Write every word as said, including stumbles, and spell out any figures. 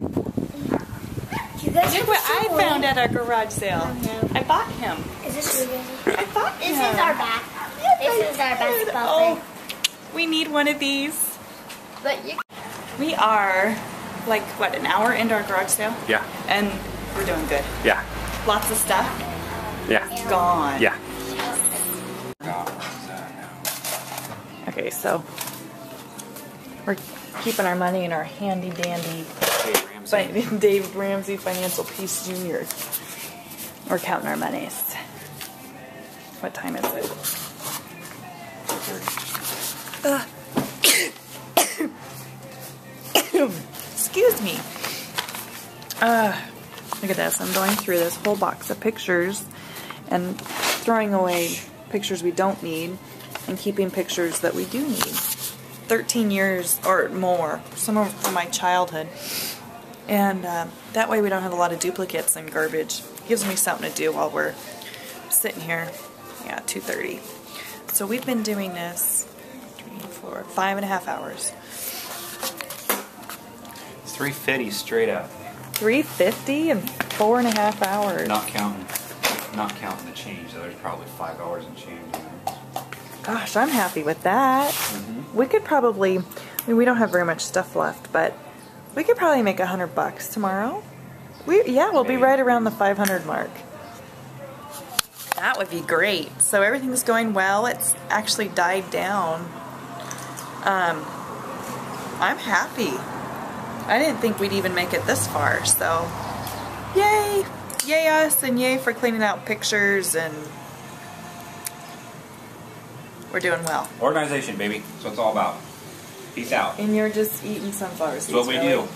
You guys Look what I one. found at our garage sale. Oh, no. I bought him. Is this really? I bought him. This is our back. Yes, this is our basketball oh, thing. We need one of these. But you we are like, what, an hour into our garage sale? Yeah. And we're doing good. Yeah. Lots of stuff. Yeah. It's gone. Yeah. Yes. Okay, so we're keeping our money in our handy dandy Dave, Dave Ramsey Financial Peace Junior We're counting our monies. What time is it? Uh. Excuse me. Uh, look at this. I'm going through this whole box of pictures and throwing away pictures we don't need and keeping pictures that we do need. thirteen years or more. Some of from my childhood. And uh, that way we don't have a lot of duplicates and garbage. Gives me something to do while we're sitting here. Yeah, two thirty. So we've been doing this three, four, five and a half hours. It's three fifty straight up. three fifty and four and a half hours. Not counting, not counting the change. There's probably five hours in change. Gosh, I'm happy with that. Mm-hmm. We could probably. I mean, we don't have very much stuff left, but. We could probably make a hundred bucks tomorrow. We yeah, we'll be right around the five hundred mark. That would be great. So everything's going well. It's actually died down. Um, I'm happy. I didn't think we'd even make it this far. So, yay, yay us, and yay for cleaning out pictures, and we're doing well. Organization, baby. That's what it's all about. Peace out. And you're just eating sunflower seeds. That's what we do.